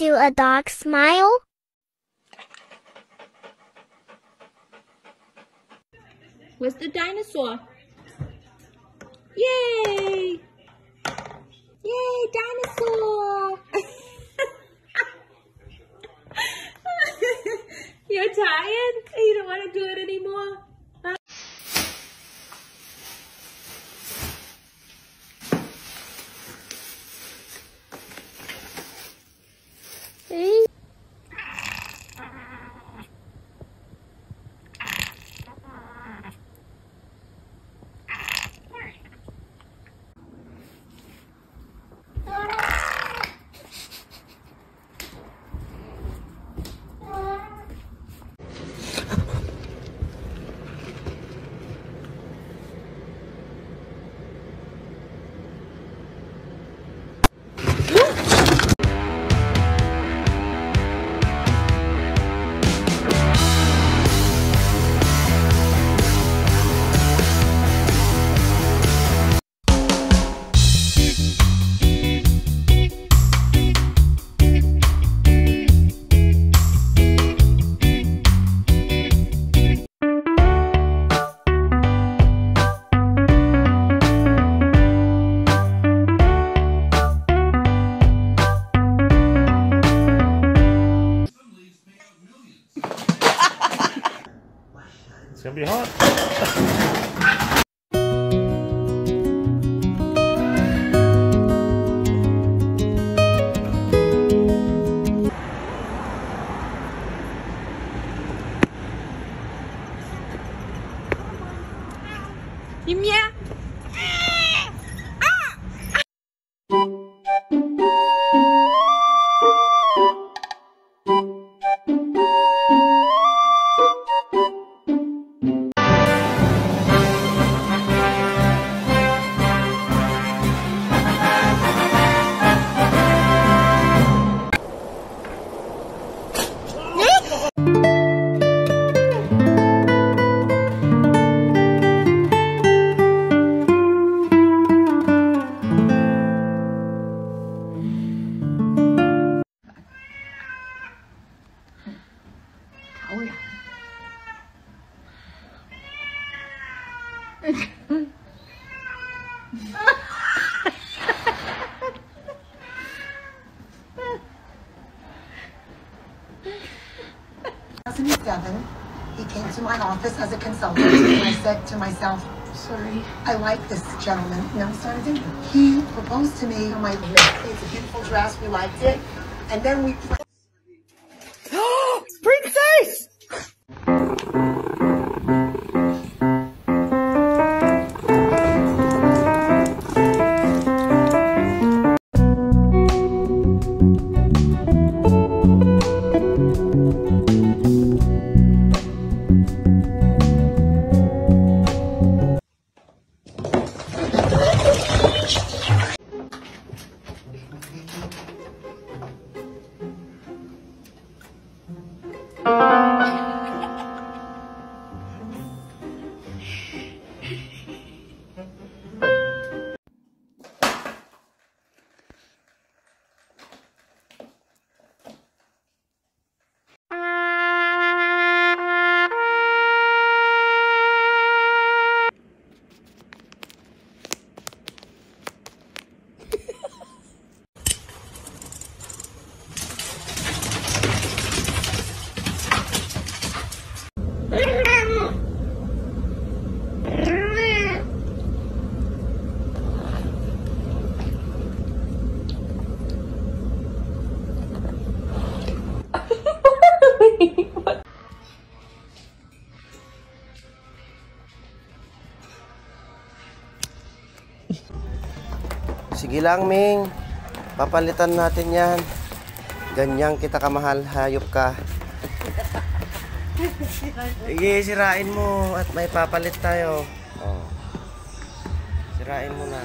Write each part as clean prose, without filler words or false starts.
do a dog smile? Where's the dinosaur? Yay! Yay, dinosaur! You're tired? You don't want to do it anymore? It's gonna be hot. Yumya. He came to my office as a consultant, and I said to myself, sorry, I like this gentleman, and I'm starting to think. He proposed to me on my birthday. It's a beautiful dress, we liked it, and then we played. Princess! Sige lang, Ming. Papalitan natin yan. Ganyang kita kamahal, hayop ka. Sige, sirain mo at may papalit tayo. Oh. Sirain mo na.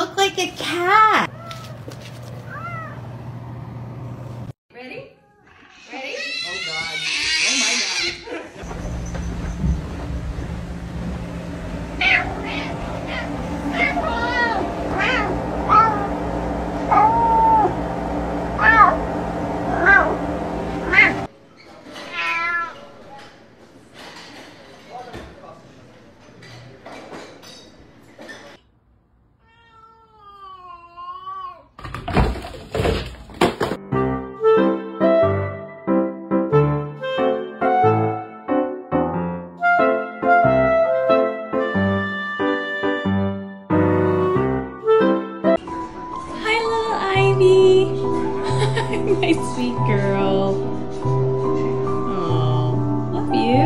look like a cat. Ready? Ready? Oh God. Oh my God. My sweet girl. Aww, love you.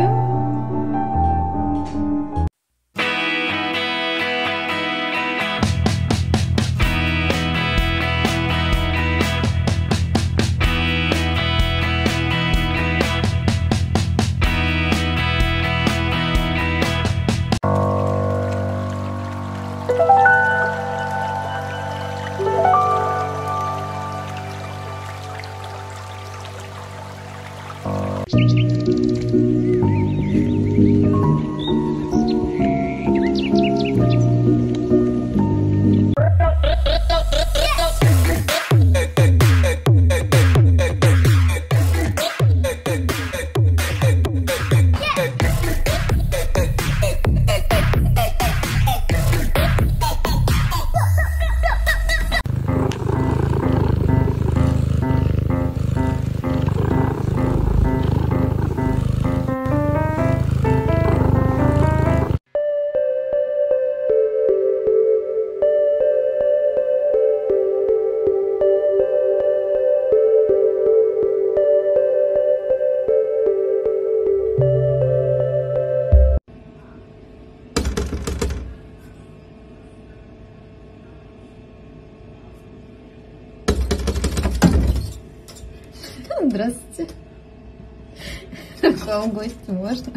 Здравствуйте. К вам в гости можно?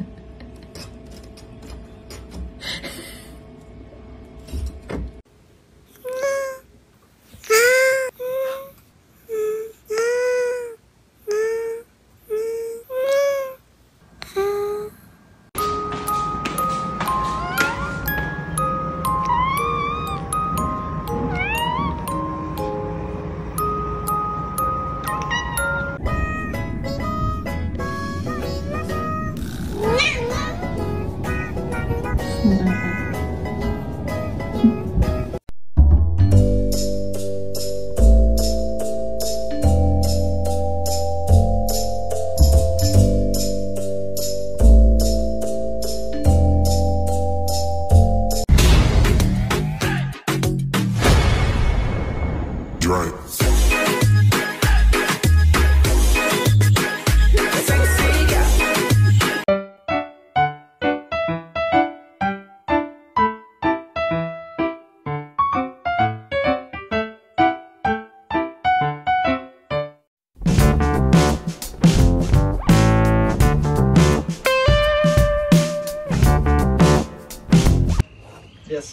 Yes.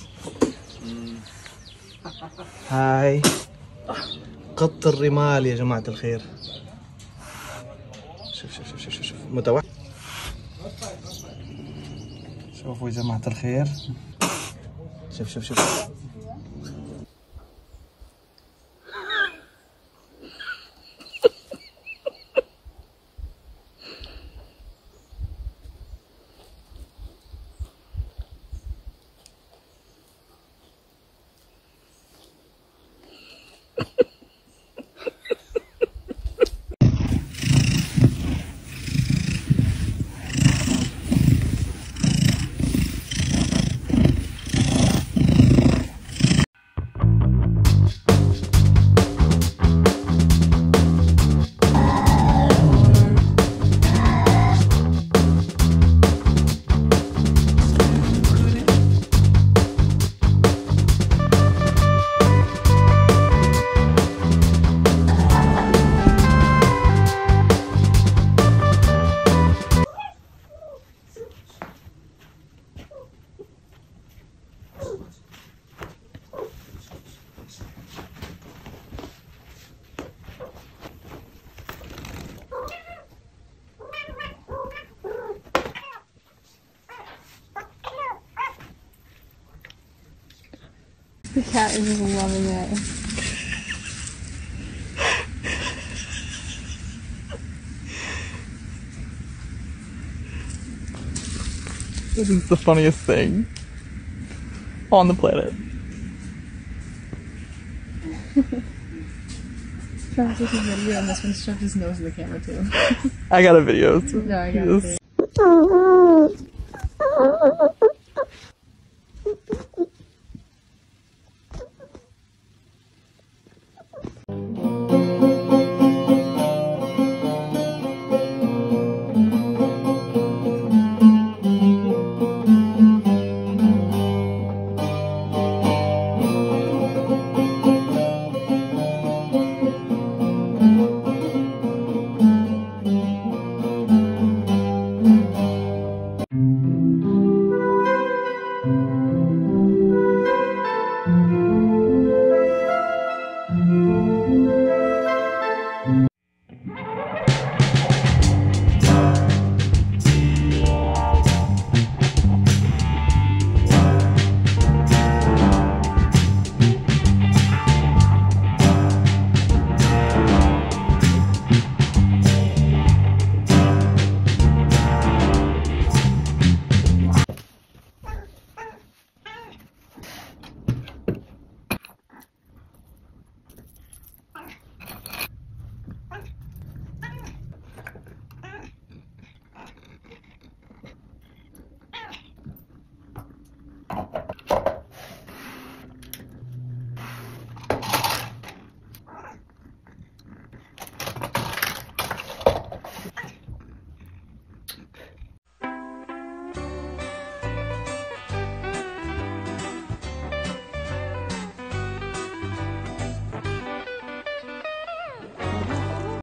هاي قط الرمال يا جماعة الخير. شوف شوف شوف شوف شوف متوحد. شوفوا يا جماعة الخير. شوف شوف شوف. The cat is loving it. This is the funniest thing on the planet. Travis is taking a video on this one, shoved his nose in the camera too. I got a video. So no, I got a video.